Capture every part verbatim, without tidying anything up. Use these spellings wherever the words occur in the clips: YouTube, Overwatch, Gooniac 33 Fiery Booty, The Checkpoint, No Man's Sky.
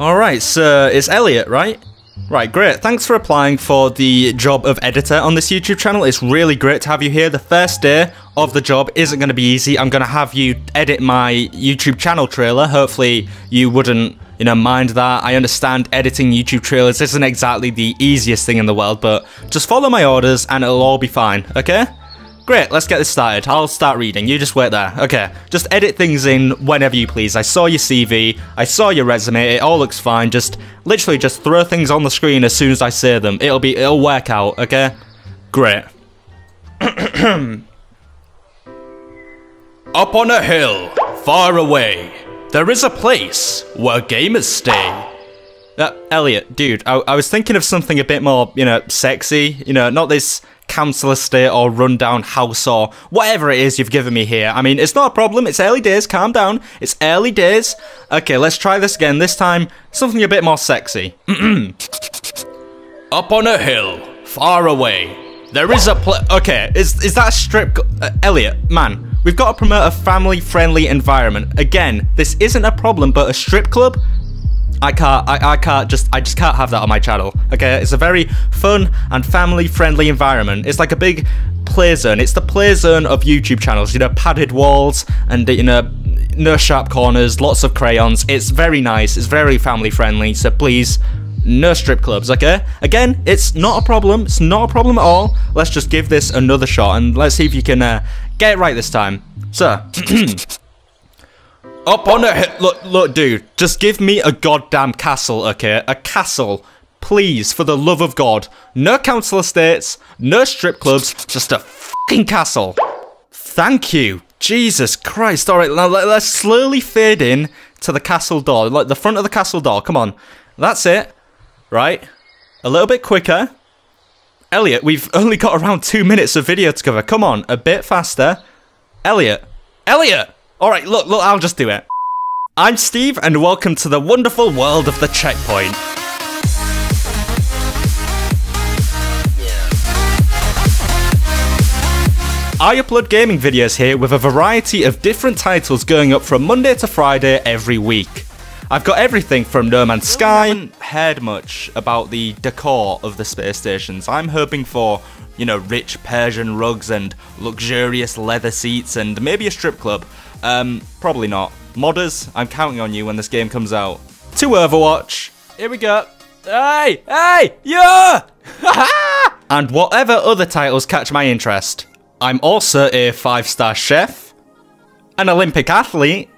Alright, so it's Elliot, right? Right, great. Thanks for applying for the job of editor on this YouTube channel. It's really great to have you here. The first day of the job isn't going to be easy. I'm going to have you edit my YouTube channel trailer. Hopefully you wouldn't, you know, mind that. I understand editing YouTube trailers isn't exactly the easiest thing in the world, but just follow my orders and it'll all be fine, okay? Great, let's get this started. I'll start reading. You just wait there. Okay, just edit things in whenever you please. I saw your C V. I saw your resume. It all looks fine. Just literally just throw things on the screen as soon as I say them. It'll be, it'll work out, okay? Great. Up on a hill, far away, there is a place where gamers stay. Uh, Elliot, dude, I, I was thinking of something a bit more, you know, sexy. You know, not this council estate or rundown house or whatever it is you've given me here. I mean, it's not a problem. It's early days. Calm down. It's early days. Okay, let's try this again. This time, something a bit more sexy. Up on a hill, far away, there is a pla- Okay, is, is that a strip- uh, Elliot, man, we've got to promote a family-friendly environment. Again, this isn't a problem, but a strip club? I can't, I, I can't just, I just can't have that on my channel, okay? It's a very fun and family-friendly environment. It's like a big play zone. It's the play zone of YouTube channels, you know, padded walls and, you know, no sharp corners, lots of crayons. It's very nice, it's very family-friendly, so please, no strip clubs, okay? Again, it's not a problem, it's not a problem at all. Let's just give this another shot and let's see if you can uh, get it right this time. So... Up on a hill. Look, look, dude, just give me a goddamn castle, okay? A castle, please, for the love of God. No council estates, no strip clubs, just a fucking castle. Thank you. Jesus Christ. All right, now let's slowly fade in to the castle door, like the front of the castle door. Come on. That's it. Right? A little bit quicker. Elliot, we've only got around two minutes of video to cover. Come on, a bit faster. Elliot. Elliot! Alright, look, look, I'll just do it. I'm Steve, and welcome to the wonderful world of The Checkpoint. I upload gaming videos here with a variety of different titles going up from Monday to Friday every week. I've got everything from No Man's Sky. I haven't heard much about the decor of the space stations. I'm hoping for, you know, rich Persian rugs and luxurious leather seats and maybe a strip club. Um, probably not. Modders, I'm counting on you when this game comes out. To Overwatch. Here we go. Hey! Hey! Yeah! And whatever other titles catch my interest. I'm also a five-star chef, an Olympic athlete,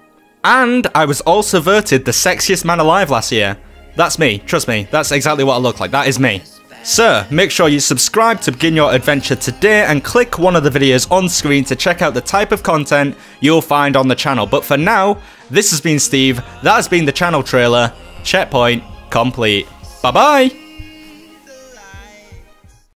and I was also voted the sexiest man alive last year. That's me. Trust me. That's exactly what I look like. That is me. So, make sure you subscribe to begin your adventure today and click one of the videos on screen to check out the type of content you'll find on the channel. But for now, this has been Steve, that has been the channel trailer, Checkpoint complete. Bye bye!